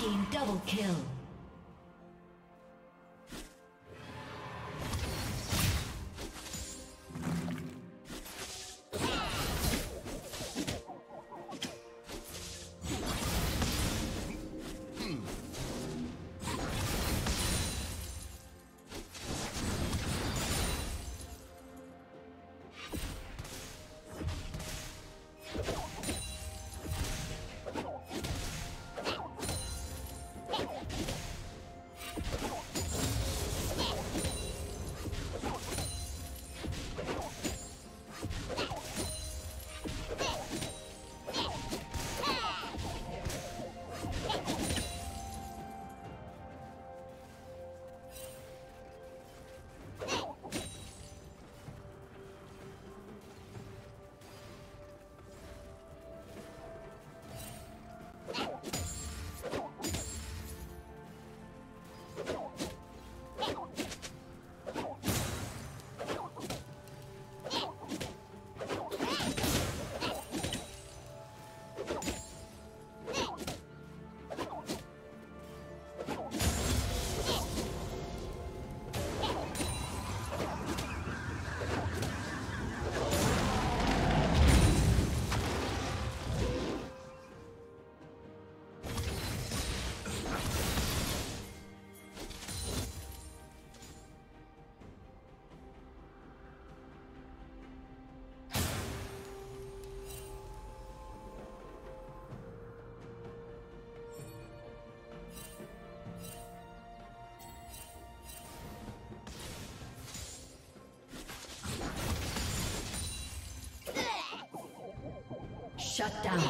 team double kill. Shut down.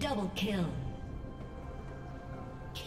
Double kill.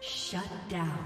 Shut down.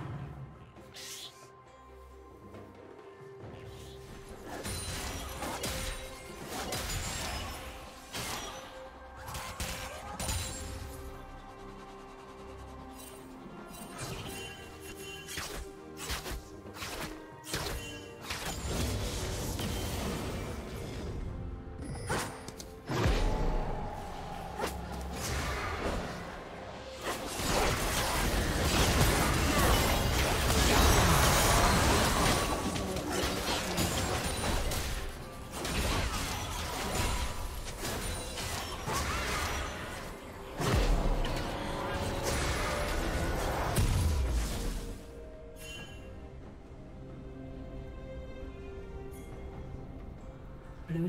Blue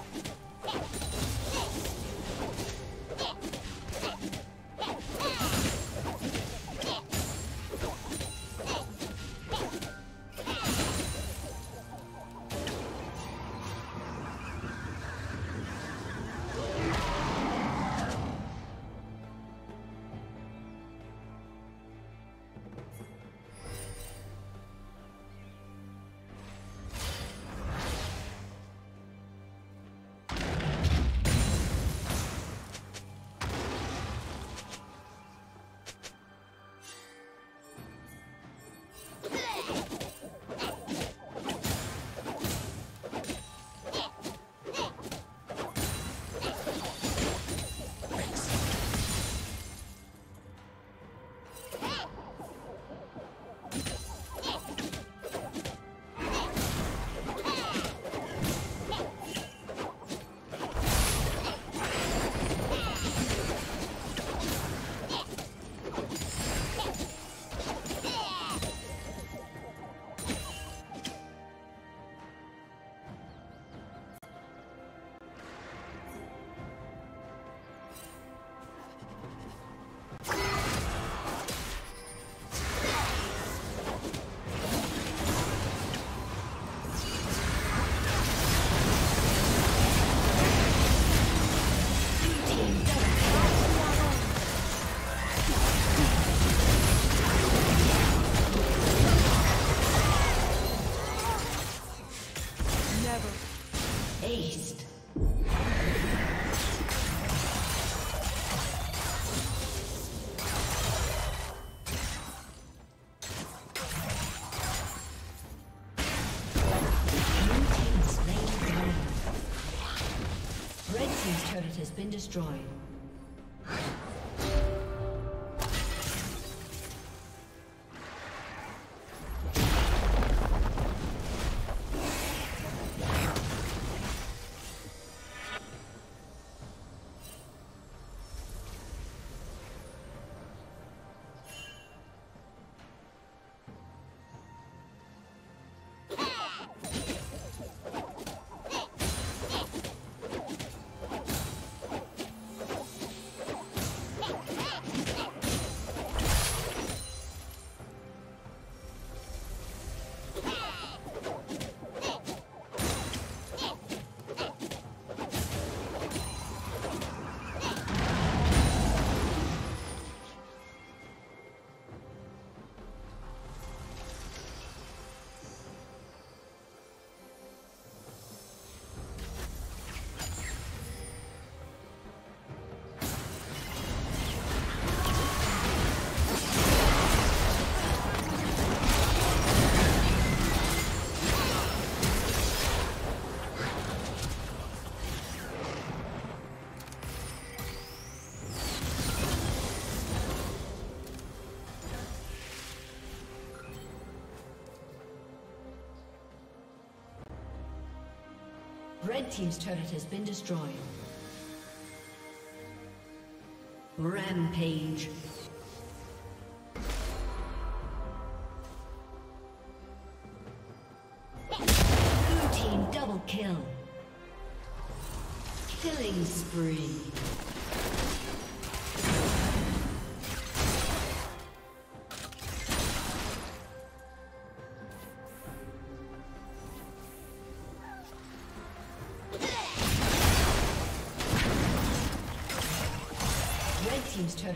has been destroyed. Red Team's turret has been destroyed. Rampage. Blue Team double kill. Killing spree. Team's turret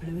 Blue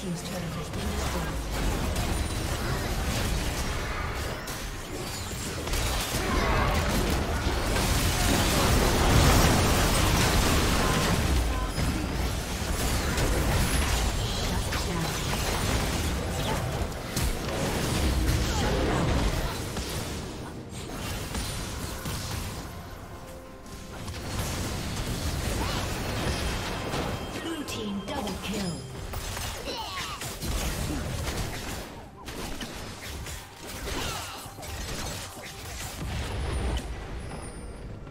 Team's turret has been destroyed.